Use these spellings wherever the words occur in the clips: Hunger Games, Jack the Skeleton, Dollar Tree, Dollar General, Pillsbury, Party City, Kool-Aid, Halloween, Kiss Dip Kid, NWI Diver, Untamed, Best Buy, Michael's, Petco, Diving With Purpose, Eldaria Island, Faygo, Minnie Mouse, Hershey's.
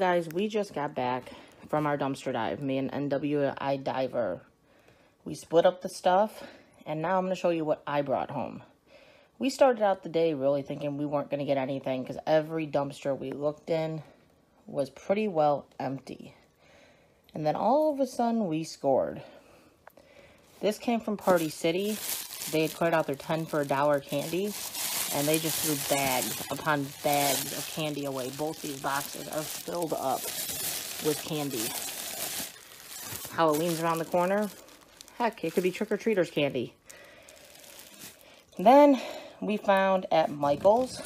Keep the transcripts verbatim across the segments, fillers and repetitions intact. Guys, we just got back from our dumpster dive, me and N W I Diver. We split up the stuff, and now I'm going to show you what I brought home. We started out the day really thinking we weren't going to get anything because every dumpster we looked in was pretty well empty. And then all of a sudden, we scored. This came from Party City. They had cleared out their ten for a dollar candy, and they just threw bags upon bags of candy away. Both these boxes are filled up with candy. Halloween's around the corner. Heck, it could be trick-or-treaters candy. Then we found at Michael's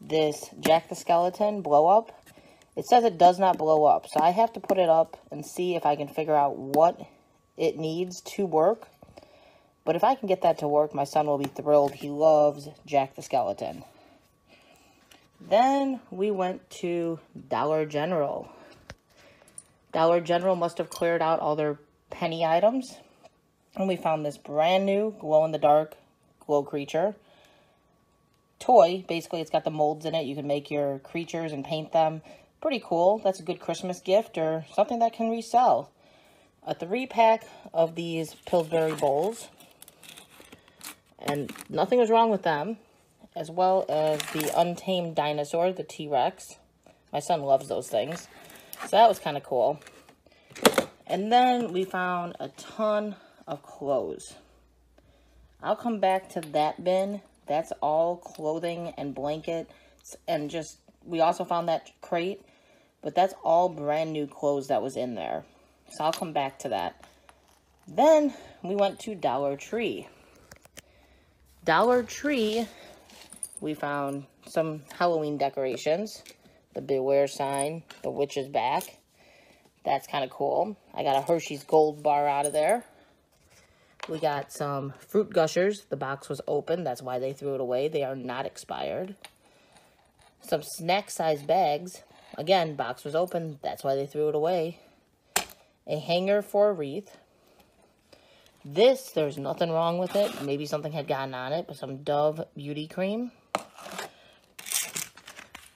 this Jack the Skeleton blow-up. It says it does not blow up, so I have to put it up and see if I can figure out what it needs to work. But if I can get that to work, my son will be thrilled. He loves Jack the Skeleton. Then we went to Dollar General. Dollar General must have cleared out all their penny items. And we found this brand new glow-in-the-dark glow creature toy. Basically, it's got the molds in it. You can make your creatures and paint them. Pretty cool. That's a good Christmas gift or something that can resell. A three-pack of these Pillsbury bowls. And nothing was wrong with them. As well as the Untamed dinosaur, the T-Rex. My son loves those things. So that was kind of cool. And then we found a ton of clothes. I'll come back to that bin. That's all clothing and blankets. And just, we also found that crate. But that's all brand new clothes that was in there. So I'll come back to that. Then we went to Dollar Tree. Dollar Tree, we found some Halloween decorations. The Beware sign, the witch is back. That's kind of cool. I got a Hershey's gold bar out of there. We got some fruit gushers. The box was open. That's why they threw it away. They are not expired. Some snack-sized bags. Again, box was open. That's why they threw it away. A hanger for a wreath. This, there's nothing wrong with it. Maybe something had gotten on it, but some Dove Beauty Cream.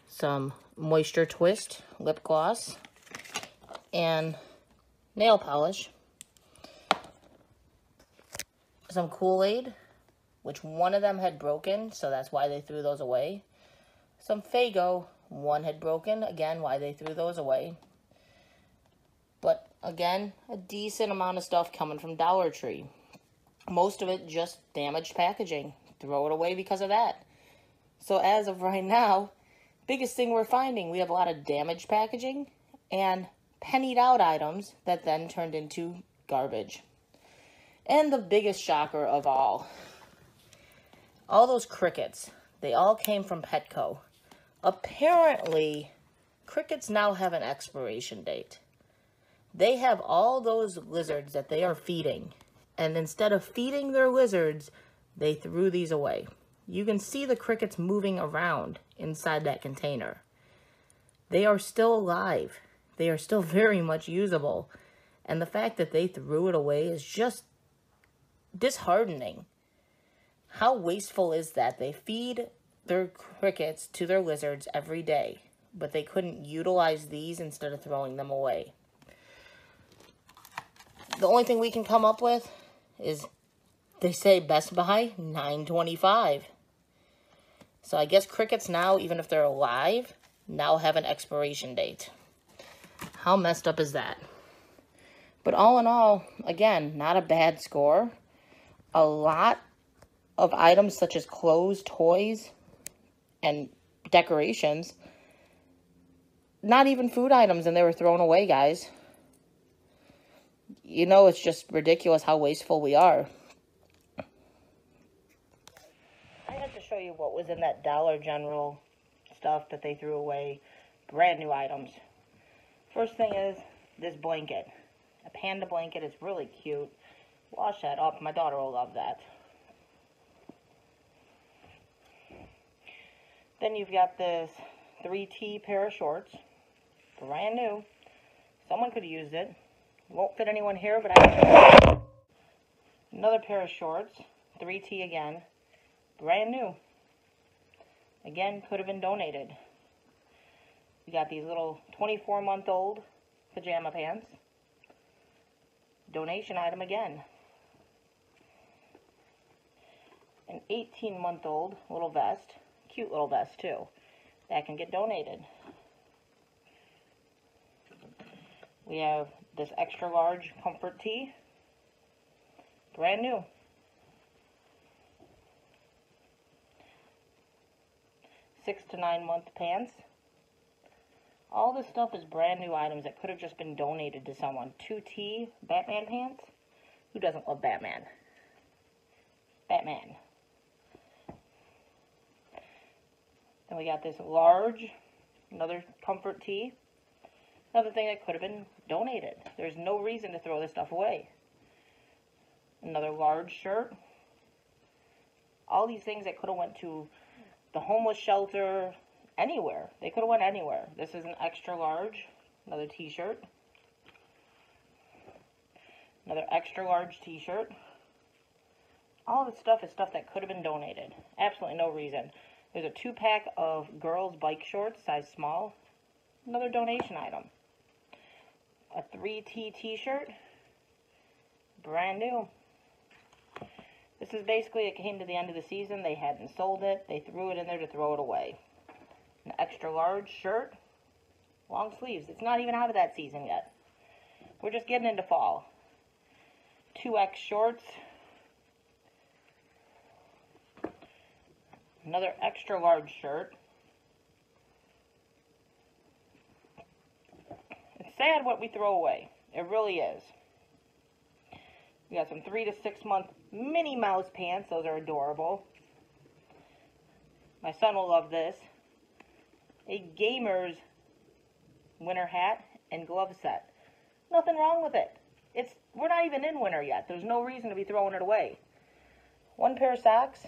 Some Moisture Twist lip gloss. And nail polish. Some Kool-Aid, which one of them had broken, so that's why they threw those away. Some Faygo, one had broken, again, why they threw those away. But again, a decent amount of stuff coming from Dollar Tree. Most of it just damaged packaging. Throw it away because of that. So as of right now, biggest thing we're finding, we have a lot of damaged packaging and pennied out items that then turned into garbage. And the biggest shocker of all, all those crickets, they all came from Petco. Apparently, crickets now have an expiration date. They have all those lizards that they are feeding. And instead of feeding their lizards, they threw these away. You can see the crickets moving around inside that container. They are still alive. They are still very much usable. And the fact that they threw it away is just disheartening. How wasteful is that? They feed their crickets to their lizards every day, but they couldn't utilize these instead of throwing them away. The only thing we can come up with is they say Best Buy nine twenty-five. So I guess crickets now, even if they're alive, now have an expiration date. How messed up is that? But all in all, again, not a bad score. A lot of items such as clothes, toys, and decorations. Not even food items, and they were thrown away, guys. You know, it's just ridiculous how wasteful we are. I had to show you what was in that Dollar General stuff that they threw away. Brand new items. First thing is this blanket. A panda blanket is really cute. Wash that up. My daughter will love that. Then you've got this three T pair of shorts. Brand new. Someone could have used it. Won't fit anyone here, but I... Another pair of shorts, three T again, brand new. Again, could have been donated. We got these little twenty-four month old pajama pants. Donation item again. An eighteen month old little vest. Cute little vest too. That can get donated. We have this extra large comfort tee. Brand new. Six to nine month pants. All this stuff is brand new items that could have just been donated to someone. two T Batman pants. Who doesn't love Batman? Batman. Then we got this large, another comfort tee. Another thing that could have been donated. There's no reason to throw this stuff away. Another large shirt. All these things that could have went to the homeless shelter, anywhere. They could have went anywhere. This is an extra large. Another t-shirt. Another extra large t-shirt. All this stuff is stuff that could have been donated. Absolutely no reason. There's a two-pack of girls' bike shorts, size small. Another donation item. A three T t-shirt. Brand new. This is basically, it came to the end of the season. They hadn't sold it. They threw it in there to throw it away. An extra large shirt. Long sleeves. It's not even out of that season yet. We're just getting into fall. two X shorts. Another extra large shirt. It's sad what we throw away. It really is. We got some three to six month Minnie Mouse pants. Those are adorable. My son will love this. A gamer's winter hat and glove set. Nothing wrong with it. It's we're not even in winter yet. There's no reason to be throwing it away. One pair of socks.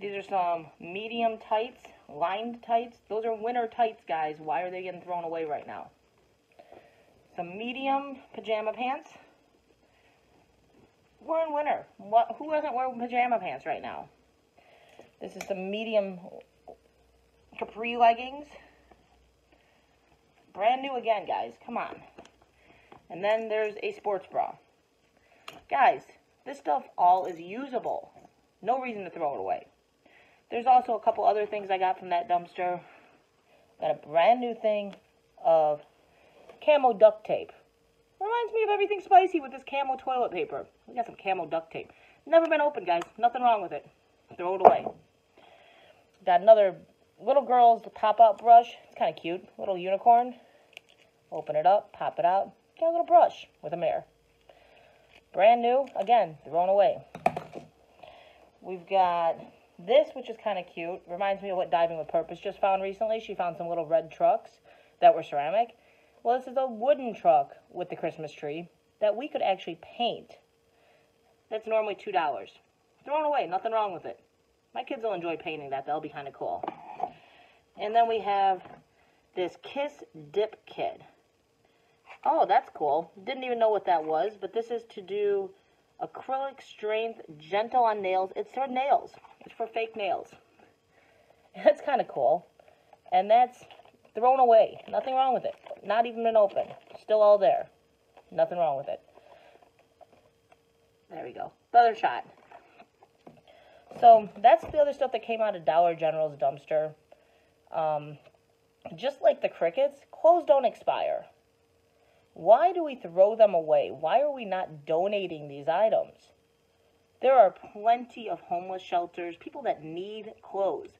These are some medium tights, lined tights. Those are winter tights, guys. Why are they getting thrown away right now? Some medium pajama pants. We're in winter. What, who doesn't wear pajama pants right now? This is some medium capri leggings. Brand new again, guys. Come on. And then there's a sports bra. Guys, this stuff all is usable. No reason to throw it away. There's also a couple other things I got from that dumpster. Got a brand new thing of camo duct tape. Reminds me of everything spicy with this camo toilet paper. We got some camo duct tape. Never been opened, guys. Nothing wrong with it. Throw it away. Got another little girl's pop-out brush. It's kind of cute. Little unicorn. Open it up. Pop it out. Got a little brush with a mirror. Brand new. Again, thrown away. We've got this, which is kind of cute. Reminds me of what Diving With Purpose just found recently. She found some little red trucks that were ceramic. Well, this is a wooden truck with the Christmas tree that we could actually paint. That's normally two dollars. Thrown away. Nothing wrong with it. My kids will enjoy painting that. That'll be kind of cool. And then we have this Kiss Dip Kid. Oh, that's cool. Didn't even know what that was, but this is to do acrylic strength, gentle on nails. It's for nails. It's for fake nails. That's kind of cool. And that's thrown away. Nothing wrong with it. Not even been open. Still all there. Nothing wrong with it. There we go. Another shot. So that's the other stuff that came out of Dollar General's dumpster. Um, just like the crickets, clothes don't expire. Why do we throw them away? Why are we not donating these items? There are plenty of homeless shelters, people that need clothes.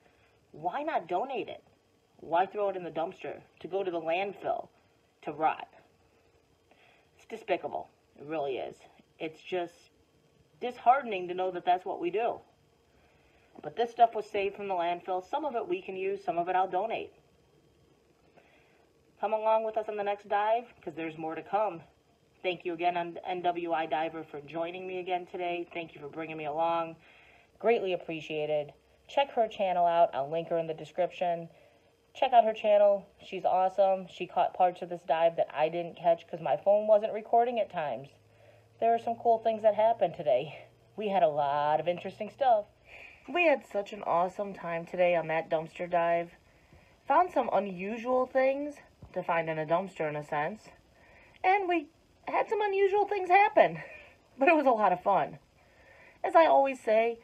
Why not donate it? Why throw it in the dumpster to go to the landfill to rot? It's despicable. It really is. It's just disheartening to know that that's what we do. But this stuff was saved from the landfill. Some of it we can use, some of it I'll donate. Come along with us on the next dive, because there's more to come. Thank you again, N W I Diver, for joining me again today. Thank you for bringing me along. Greatly appreciated. Check her channel out. I'll link her in the description. Check out her channel. She's awesome. She caught parts of this dive that I didn't catch because my phone wasn't recording at times. There are some cool things that happened today. We had a lot of interesting stuff. We had such an awesome time today on that dumpster dive. found some unusual things to find in a dumpster, in a sense, and we had some unusual things happen, but it was a lot of fun. As I always say,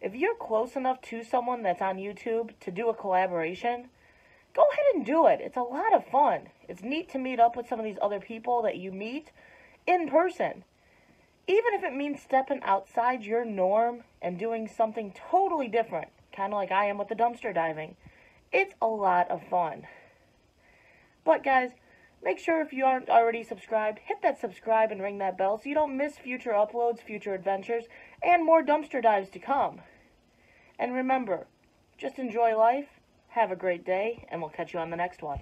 if you're close enough to someone that's on YouTube to do a collaboration, go ahead and do it. It's a lot of fun. It's neat to meet up with some of these other people that you meet in person. Even if it means stepping outside your norm and doing something totally different, kind of like I am with the dumpster diving, it's a lot of fun. But guys, make sure if you aren't already subscribed, hit that subscribe and ring that bell so you don't miss future uploads, future adventures, and more dumpster dives to come. And remember, just enjoy life, have a great day, and we'll catch you on the next one.